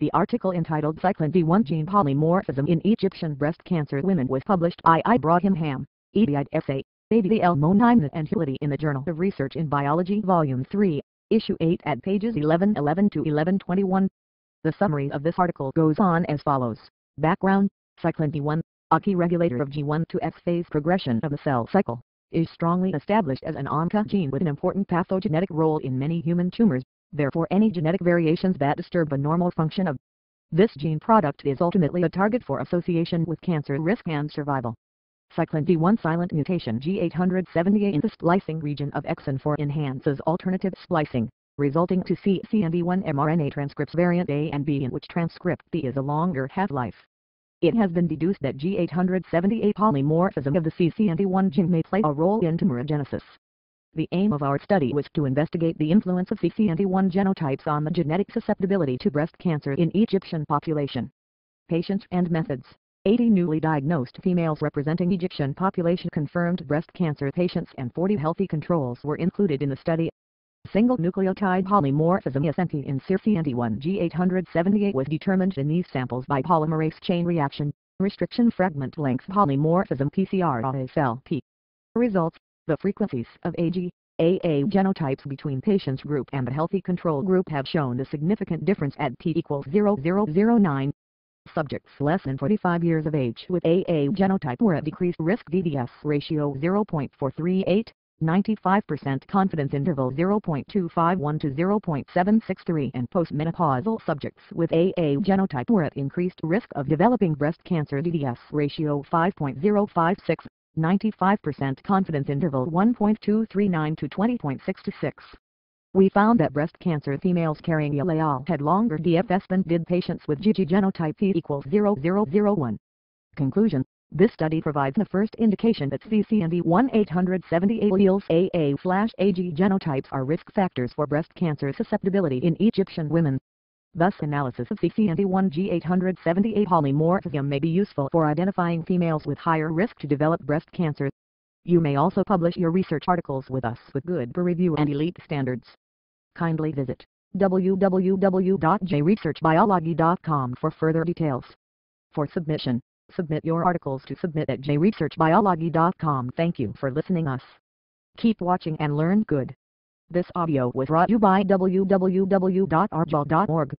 The article entitled Cyclin D1 Gene Polymorphism in Egyptian Breast Cancer Women was published by Ibrahim HAM, Ebied SA, Abd El-Moneim NA and Hewala TI in the Journal of Research in Biology Volume 3, Issue 8 at pages 1111 to 1121. The summary of this article goes on as follows. Background: Cyclin D1, a key regulator of G1 to X phase progression of the cell cycle, is strongly established as an oncogene with an important pathogenetic role in many human tumors. Therefore, any genetic variations that disturb the normal function of this gene product is ultimately a target for association with cancer risk and survival. Cyclin D1 silent mutation G870A in the splicing region of exon 4 enhances alternative splicing, resulting to CCND1 mRNA transcripts variant A and B, in which transcript B is a longer half-life. It has been deduced that G870A polymorphism of the CCND1 gene may play a role in tumorigenesis. The aim of our study was to investigate the influence of CCND1 genotypes on the genetic susceptibility to breast cancer in Egyptian population. Patients and methods: 80 newly diagnosed females representing Egyptian population confirmed breast cancer patients and 40 healthy controls were included in the study. Single nucleotide polymorphism SNP in CCND1 G878 was determined in these samples by polymerase chain reaction, restriction fragment length polymorphism PCR-RFLP. Results: the frequencies of AG, AA genotypes between patients group and the healthy control group have shown a significant difference at p = 0.0009. Subjects less than 45 years of age with AA genotype were at decreased risk DFS ratio 0.438, 95% confidence interval 0.251 to 0.763, and postmenopausal subjects with AA genotype were at increased risk of developing breast cancer DFS ratio 5.056. 95% confidence interval 1.239 to 20.66. We found that breast cancer females carrying ELAL had longer DFS than did patients with GG genotype p = 0.001. Conclusion: this study provides the first indication that CCND1-870A alleles AA/AG genotypes are risk factors for breast cancer susceptibility in Egyptian women. Thus, analysis of CCND1 G870A polymorphism may be useful for identifying females with higher risk to develop breast cancer. You may also publish your research articles with us with good peer review and elite standards. Kindly visit www.jresearchbiology.com for further details. For submission, submit your articles to submit@jresearchbiology.com. Thank you for listening us. Keep watching and learn good. This audio was brought to you by www.rjol.org.